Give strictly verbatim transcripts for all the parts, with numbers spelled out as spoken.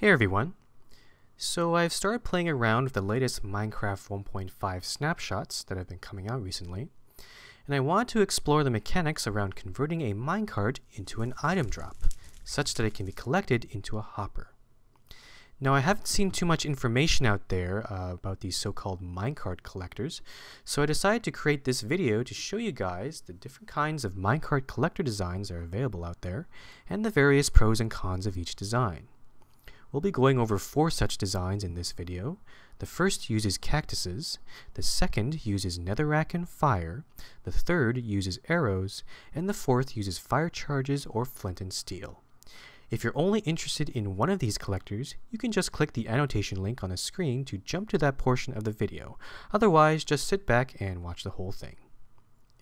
Hey everyone! So I've started playing around with the latest Minecraft one point five snapshots that have been coming out recently, and I want to explore the mechanics around converting a minecart into an item drop, such that it can be collected into a hopper. Now I haven't seen too much information out there uh, about these so-called minecart collectors, so I decided to create this video to show you guys the different kinds of minecart collector designs that are available out there, and the various pros and cons of each design. We'll be going over four such designs in this video. The first uses cactuses, the second uses netherrack and fire, the third uses arrows, and the fourth uses fire charges or flint and steel. If you're only interested in one of these collectors, you can just click the annotation link on the screen to jump to that portion of the video. Otherwise, just sit back and watch the whole thing.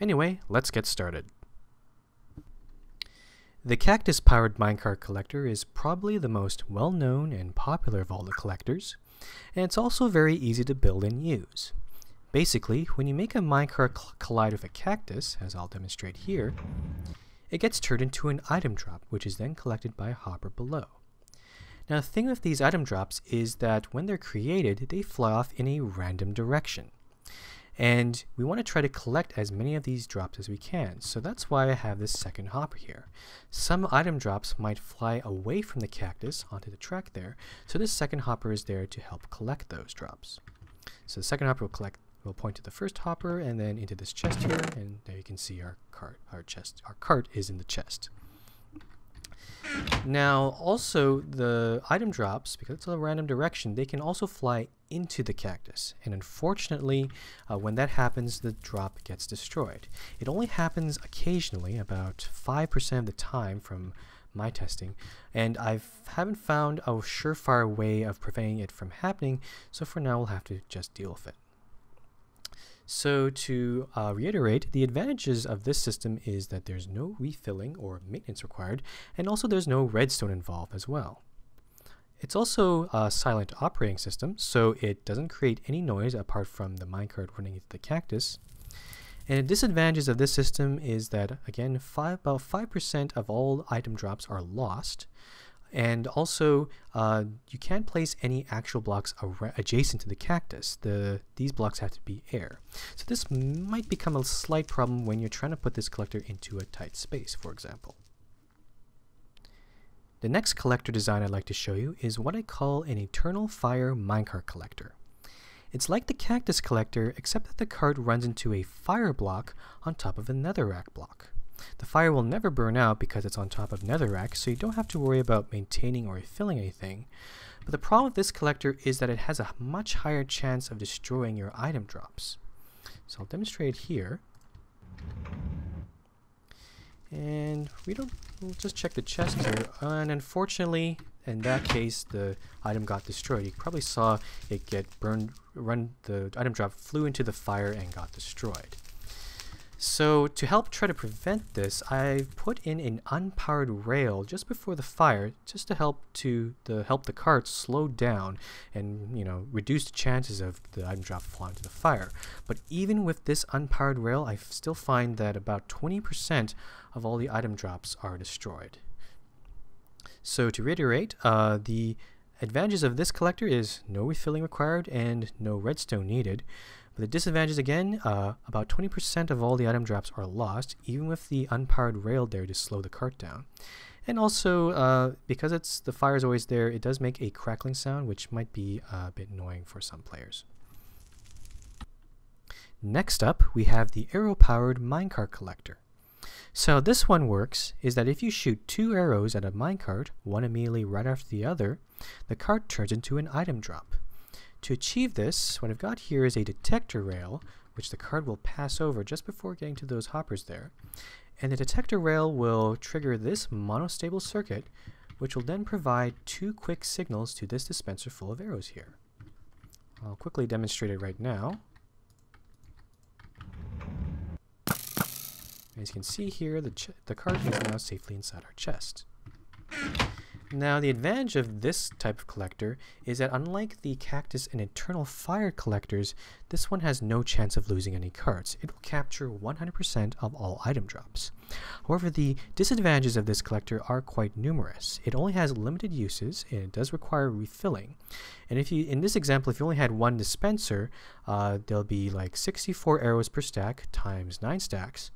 Anyway, let's get started. The cactus-powered minecart collector is probably the most well-known and popular of all the collectors, and it's also very easy to build and use. Basically, when you make a minecart collide with a cactus, as I'll demonstrate here, it gets turned into an item drop, which is then collected by a hopper below. Now, the thing with these item drops is that when they're created, they fly off in a random direction. And we want to try to collect as many of these drops as we can, so that's why I have this second hopper here. Some item drops might fly away from the cactus onto the track there, so this second hopper is there to help collect those drops. So the second hopper will collect, will point to the first hopper and then into this chest here, and there you can see our cart, our chest, our cart is in the chest. Now also the item drops, because it's a random direction, they can also fly into the cactus, and unfortunately uh, when that happens the drop gets destroyed. It only happens occasionally, about five percent of the time from my testing, and I haven't found a surefire way of preventing it from happening, so for now we'll have to just deal with it. So to uh, reiterate, the advantages of this system is that there's no refilling or maintenance required, and also there's no redstone involved as well. It's also a silent operating system, so it doesn't create any noise apart from the minecart running into the cactus. And the disadvantages of this system is that, again, five, about five percent of all item drops are lost. And also, uh, you can't place any actual blocks adjacent to the cactus. The, these blocks have to be air. So this might become a slight problem when you're trying to put this collector into a tight space, for example. The next collector design I'd like to show you is what I call an Eternal Fire Minecart Collector. It's like the cactus collector, except that the cart runs into a fire block on top of a netherrack block. The fire will never burn out because it's on top of netherrack, so you don't have to worry about maintaining or refilling anything. But the problem with this collector is that it has a much higher chance of destroying your item drops. So I'll demonstrate here. And we don't, we'll just check the chest here. And unfortunately, in that case, the item got destroyed. You probably saw it get burned, run, the item drop flew into the fire and got destroyed. So to help try to prevent this, I've put in an unpowered rail just before the fire, just to help to the help the cart slow down and, you know, reduce the chances of the item drop flying to the fire. But even with this unpowered rail, I still find that about twenty percent of all the item drops are destroyed. So to reiterate, uh, the advantages of this collector is no refilling required and no redstone needed. The disadvantages again, uh, about twenty percent of all the item drops are lost, even with the unpowered rail there to slow the cart down. And also, uh, because it's the fire is always there, it does make a crackling sound, which might be a bit annoying for some players. Next up, we have the arrow-powered minecart collector. So how this one works is that if you shoot two arrows at a minecart, one immediately right after the other, the cart turns into an item drop. To achieve this, what I've got here is a detector rail, which the cart will pass over just before getting to those hoppers there. And the detector rail will trigger this monostable circuit, which will then provide two quick signals to this dispenser full of arrows here. I'll quickly demonstrate it right now. As you can see here, the, ch the cart is now safely inside our chest. Now, the advantage of this type of collector is that unlike the Cactus and Eternal Fire collectors, this one has no chance of losing any cards. It will capture one hundred percent of all item drops. However, the disadvantages of this collector are quite numerous. It only has limited uses, and it does require refilling. And if you, in this example, if you only had one dispenser, uh, there'll be like sixty-four arrows per stack times nine stacks.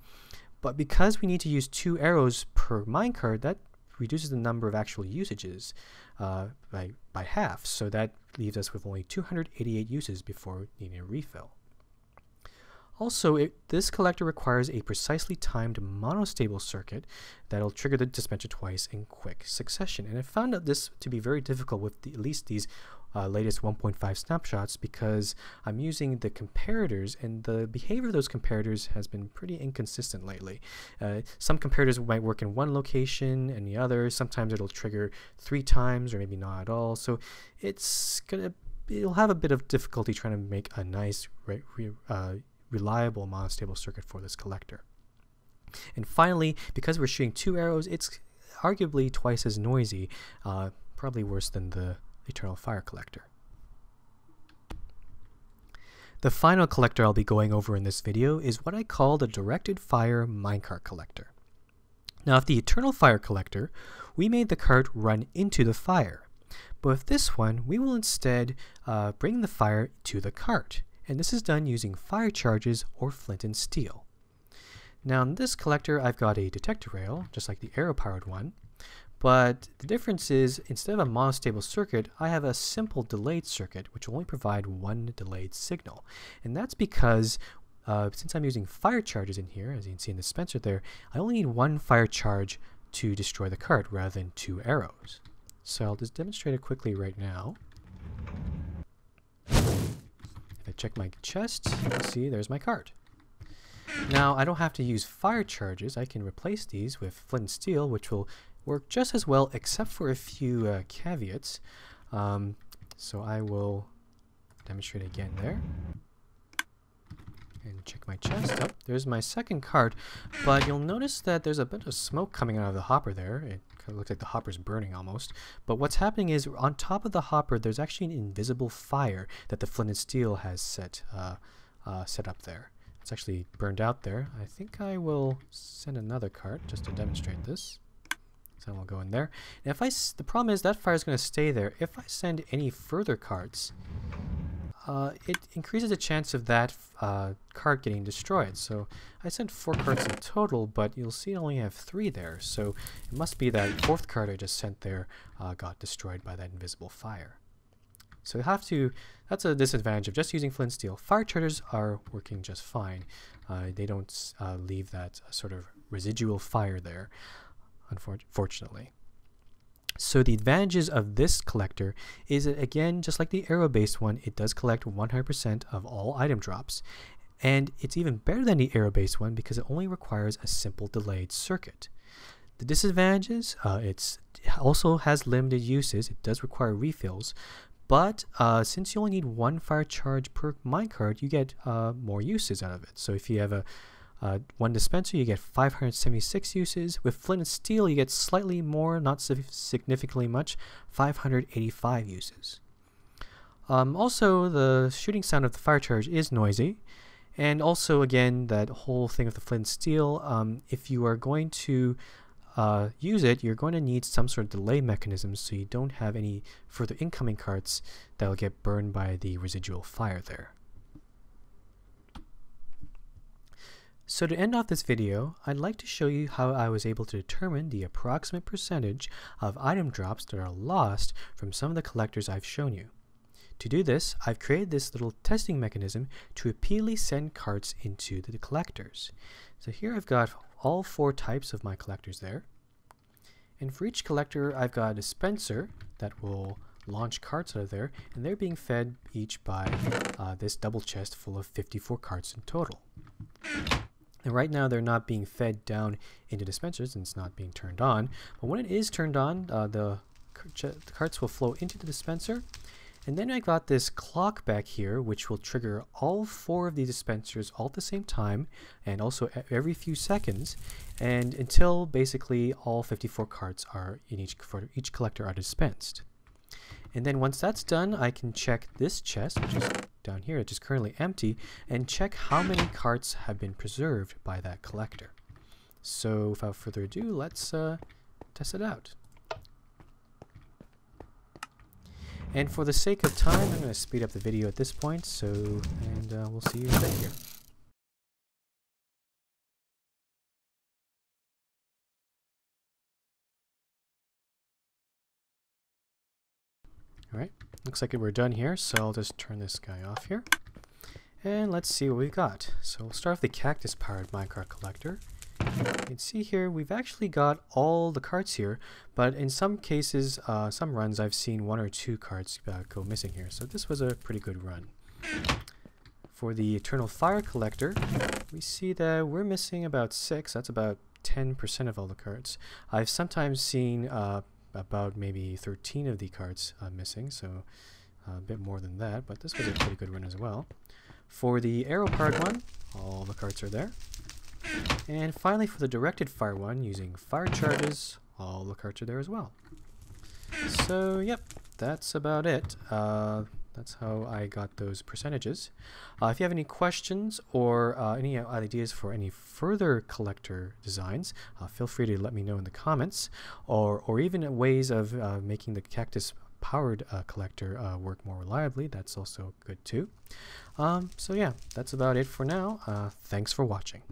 But because we need to use two arrows per minecart, that reduces the number of actual usages uh, by, by half, so that leaves us with only two hundred eighty-eight uses before needing a refill. Also, it, this collector requires a precisely timed monostable circuit that'll trigger the dispenser twice in quick succession. And I found out this to be very difficult with the, at least these uh, latest one point five snapshots, because I'm using the comparators, and the behavior of those comparators has been pretty inconsistent lately. Uh, some comparators might work in one location and the other. Sometimes it'll trigger three times or maybe not at all. So it's gonna, it'll have a bit of difficulty trying to make a nice re, re, uh, reliable monostable circuit for this collector. And finally, because we're shooting two arrows, it's arguably twice as noisy, uh, probably worse than the Eternal Fire collector. The final collector I'll be going over in this video is what I call the Directed Fire Minecart Collector. Now, with the Eternal Fire collector, we made the cart run into the fire, but with this one, we will instead uh, bring the fire to the cart. And this is done using fire charges or flint and steel. Now, in this collector, I've got a detector rail, just like the arrow-powered one, but the difference is, instead of a monostable circuit, I have a simple delayed circuit, which will only provide one delayed signal. And that's because, uh, since I'm using fire charges in here, as you can see in the dispenser there, I only need one fire charge to destroy the cart, rather than two arrows. So I'll just demonstrate it quickly right now. Check my chest, you can see there's my cart. Now, I don't have to use fire charges. I can replace these with flint and steel, which will work just as well, except for a few uh, caveats. Um, so I will demonstrate again there. And check my chest. Oh, there's my second cart, but you'll notice that there's a bit of smoke coming out of the hopper there. It kind of looks like the hopper's burning almost. But what's happening is, on top of the hopper, there's actually an invisible fire that the flint and steel has set uh, uh, set up there. It's actually burned out there. I think I will send another cart just to demonstrate this. So I'll go in there. And if I s the problem is that fire is going to stay there. If I send any further carts, Uh, it increases the chance of that uh, cart getting destroyed. So I sent four carts in total, but you'll see I only have three there. So it must be that fourth cart I just sent there uh, got destroyed by that invisible fire. So you have to, that's a disadvantage of just using flint and steel. Fire charges are working just fine. Uh, they don't uh, leave that sort of residual fire there, unfortunately. So the advantages of this collector is that, again, just like the arrow-based one, it does collect one hundred percent of all item drops. And it's even better than the arrow-based one because it only requires a simple delayed circuit. The disadvantages, uh, it also has limited uses. It does require refills. But uh, since you only need one fire charge per minecart, you get uh, more uses out of it. So if you have a Uh, one dispenser, you get five hundred seventy-six uses. With flint and steel, you get slightly more, not significantly much, five hundred eighty-five uses. Um, also, the shooting sound of the fire charge is noisy. And also, again, that whole thing of the flint and steel, um, if you are going to uh, use it, you're going to need some sort of delay mechanism so you don't have any further incoming carts that will get burned by the residual fire there. So to end off this video, I'd like to show you how I was able to determine the approximate percentage of item drops that are lost from some of the collectors I've shown you. To do this, I've created this little testing mechanism to repeatedly send carts into the collectors. So here I've got all four types of my collectors there. And for each collector, I've got a dispenser that will launch carts out of there, and they're being fed each by uh, this double chest full of fifty-four carts in total. And right now, they're not being fed down into dispensers, and it's not being turned on. But when it is turned on, uh, the, the carts will flow into the dispenser, And then I got this clock back here, which will trigger all four of the dispensers all at the same time, and also every few seconds, and until basically all fifty-four carts are in each for each collector are dispensed. And then once that's done, I can check this chest, which is down here, which is currently empty, and check how many carts have been preserved by that collector. So without further ado, let's uh, test it out. And for the sake of time, I'm going to speed up the video at this point, so, and uh, we'll see you right here. Alright, looks like we're done here, so I'll just turn this guy off here. And let's see what we've got. So we'll start with the cactus-powered minecart collector. You can see here we've actually got all the carts here, but in some cases, uh, some runs I've seen one or two carts uh, go missing here, so this was a pretty good run. For the Eternal Fire Collector, we see that we're missing about six, that's about ten percent of all the carts. I've sometimes seen uh, about maybe thirteen of the carts uh, missing, so a bit more than that, but this was a pretty good run as well. For the arrow-powered one, all the carts are there. And finally, for the directed fire one, using fire charges, all the carts are there as well. So, yep, that's about it. Uh, that's how I got those percentages. Uh, if you have any questions or uh, any ideas for any further collector designs, uh, feel free to let me know in the comments, or, or even ways of uh, making the cactus powered uh, collector uh, work more reliably. That's also good too. Um, so yeah, that's about it for now. Uh, thanks for watching.